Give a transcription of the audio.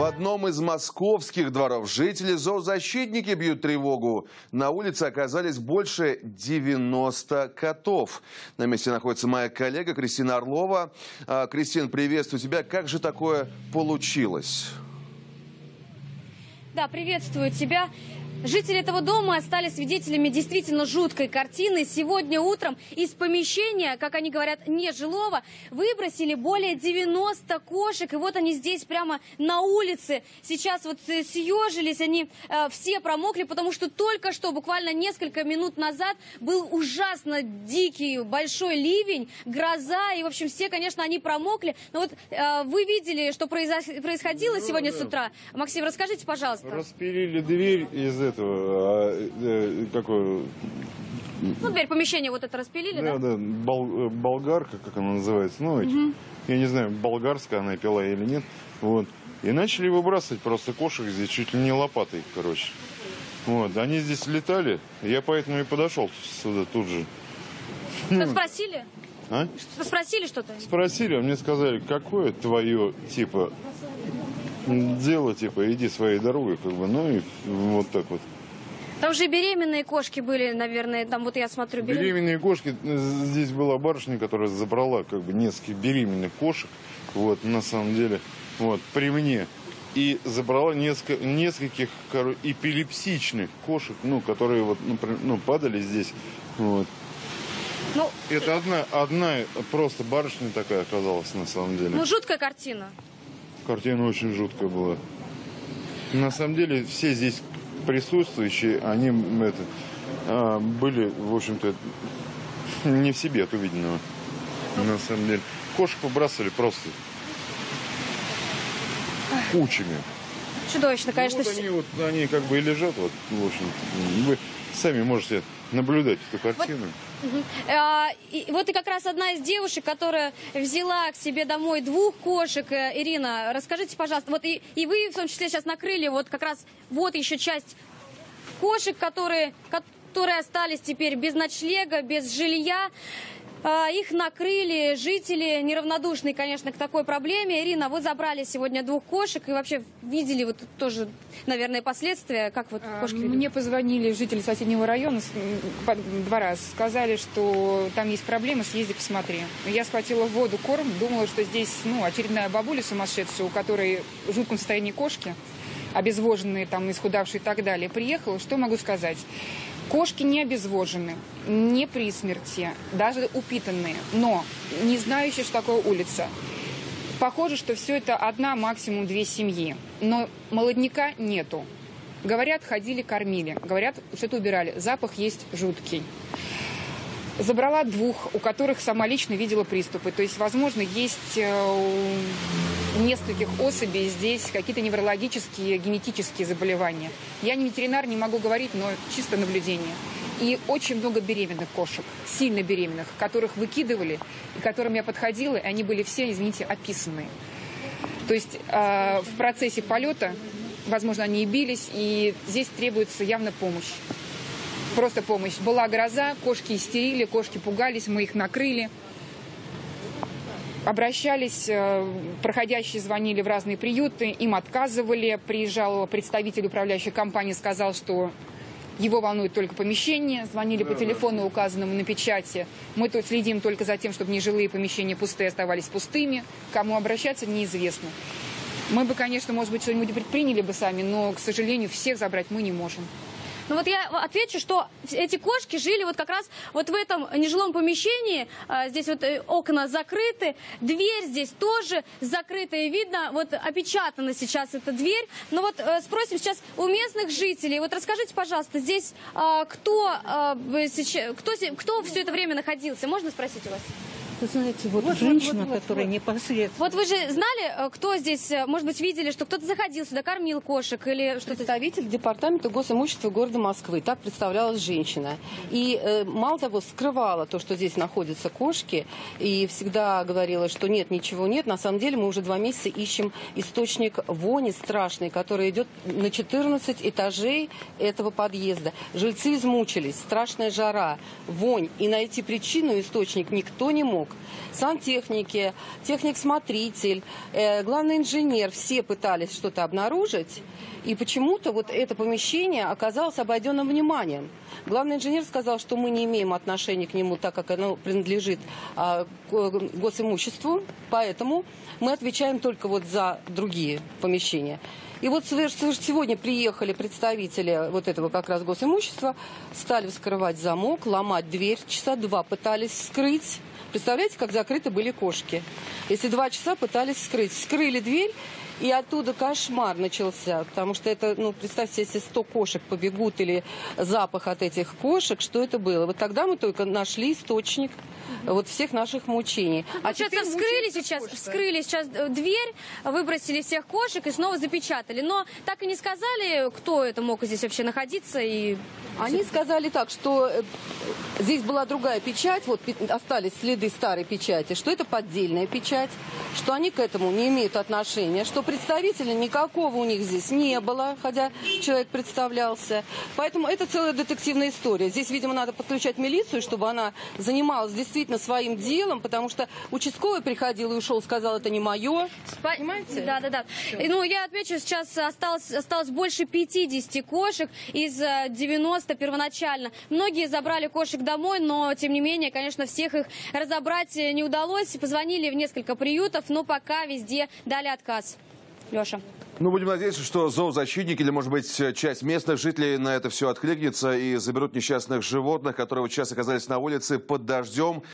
В одном из московских дворов жители зоозащитники бьют тревогу. На улице оказались больше 90 котов. На месте находится моя коллега Кристина Орлова. Кристина, приветствую тебя. Как же такое получилось? Да, приветствую тебя. Жители этого дома стали свидетелями действительно жуткой картины. Сегодня утром из помещения, как они говорят, нежилого, выбросили более 90 кошек. И вот они здесь прямо на улице. Сейчас вот съежились, они все промокли, потому что только что, буквально несколько минут назад, был ужасно дикий большой ливень, гроза. И, в общем, все, конечно, они промокли. Но вот вы видели, что происходило сегодня с утра. Максим, расскажите, пожалуйста. Распилили дверь из этого, какое... Ну, дверь помещения вот это распилили, да? Да, да, болгарка, как она называется, ну, я не знаю, болгарская она пила или нет, вот. И начали выбрасывать просто кошек здесь, чуть ли не лопатой, короче. Вот, они здесь летали, я поэтому и подошел сюда тут же. Что спросили? А? Спросили что-то? Спросили, а мне сказали, какое твое, типа... дело, типа, иди своей дорогой, как бы, ну и вот так вот. Там же беременные кошки были, наверное, там вот я смотрю. Беременные кошки, здесь была барышня, которая забрала, как бы, несколько беременных кошек, вот, на самом деле, вот, при мне. И забрала нескольких эпилепсичных кошек, ну, которые вот, например, ну, падали здесь, вот. Ну, это одна просто барышня такая оказалась, на самом деле. Ну, жуткая картина. Картина очень жуткая была. На самом деле, все здесь присутствующие, они были, в общем-то, не в себе от увиденного. На самом деле. Кошек побрасывали просто кучами. Чудовищно, конечно. Ну, вот они как бы и лежат, вот, в общем-то. Вы сами можете наблюдать эту картину. Вот и как раз одна из девушек, которая взяла к себе домой двух кошек. Ирина, расскажите, пожалуйста, вот и вы в том числе сейчас накрыли вот как раз вот еще часть кошек, которые остались теперь без ночлега, без жилья. Их накрыли жители, неравнодушные, конечно, к такой проблеме. Ирина, вы забрали сегодня двух кошек и вообще видели вот тоже, наверное, последствия, как вот кошки ведут? Мне позвонили жители соседнего района два раза, сказали, что там есть проблемы, съезди посмотри. Я схватила воду, корм, думала, что здесь, ну, очередная бабуля сумасшедшая, у которой в жутком состоянии кошки, обезвоженные, там, исхудавшие и так далее. Приехала, что могу сказать? Кошки не обезвожены, не при смерти, даже упитанные, но не знающие, что такое улица. Похоже, что все это одна, максимум две семьи, но молодняка нету. Говорят, ходили, кормили, говорят, что-то убирали, запах есть жуткий. Забрала двух, у которых сама лично видела приступы, то есть, возможно, есть у нескольких особей здесь какие-то неврологические, генетические заболевания. Я не ветеринар, не могу говорить, но чисто наблюдение. И очень много беременных кошек, сильно беременных, которых выкидывали, и к которым я подходила, и они были все, извините, описаны. То есть в процессе полета, возможно, они и бились, и здесь требуется явно помощь. Просто помощь. Была гроза, кошки истерили, кошки пугались, мы их накрыли. Обращались, проходящие звонили в разные приюты, им отказывали. Приезжал представитель управляющей компании, сказал, что его волнует только помещение. Звонили по телефону, указанному на печати. Мы тут следим только за тем, чтобы нежилые помещения пустые оставались пустыми. Кому обращаться, неизвестно. Мы бы, конечно, может быть, что-нибудь предприняли бы сами, но, к сожалению, всех забрать мы не можем. Ну вот я отвечу, что эти кошки жили вот как раз вот в этом нежилом помещении. Здесь вот окна закрыты, дверь здесь тоже закрыта. И видно, вот опечатана сейчас эта дверь. Но вот спросим сейчас у местных жителей. Вот расскажите, пожалуйста, здесь кто все это время находился? Можно спросить у вас? Вы знаете, вот женщина, которая непосредственно... Вот вы же знали, кто здесь, может быть, видели, что кто-то заходил сюда, кормил кошек или что-то? Представитель департамента госимущества города Москвы, так представлялась женщина. И мало того, скрывала то, что здесь находятся кошки, и всегда говорила, что нет, ничего нет. На самом деле мы уже 2 месяца ищем источник вони страшной, который идет на 14 этажей этого подъезда. Жильцы измучились, страшная жара, вонь. И найти причину, источник никто не мог. сантехники, техник-смотритель, главный инженер, все пытались что-то обнаружить, и почему-то вот это помещение оказалось обойденным вниманием. Главный инженер сказал, что мы не имеем отношения к нему, так как оно принадлежит госимуществу, поэтому мы отвечаем только вот за другие помещения. И вот сегодня приехали представители вот этого как раз госимущества, стали вскрывать замок, ломать дверь, часа два пытались скрыть. Представляете, как закрыты были кошки. Если 2 часа пытались скрыть. Вскрыли дверь, и оттуда кошмар начался. Потому что это, ну, представьте, если 100 кошек побегут или запах от этих кошек, что это было? Вот тогда мы только нашли источник вот всех наших мучений. А получается, вскрыли сейчас дверь, выбросили всех кошек и снова запечатали. Но так и не сказали, кто это мог здесь вообще находиться. И... Они сказали так, что здесь была другая печать, вот остались следы старой печати, что это поддельная печать, что они к этому не имеют отношения, что представителя никакого у них здесь не было, хотя человек представлялся. Поэтому это целая детективная история. Здесь, видимо, надо подключать милицию, чтобы она занималась действительно своим делом, потому что участковый приходил и ушел, сказал, это не мое. Понимаете? Да, да, да. Ну, я отмечу, сейчас осталось больше 50 кошек из 90 первоначально. Многие забрали кошек домой, но, тем не менее, конечно, всех их разобрать не удалось. Позвонили в несколько приютов, но пока везде дали отказ. Леша. Ну, будем надеяться, что зоозащитники или, может быть, часть местных жителей на это все откликнется и заберут несчастных животных, которые вот сейчас оказались на улице под дождем.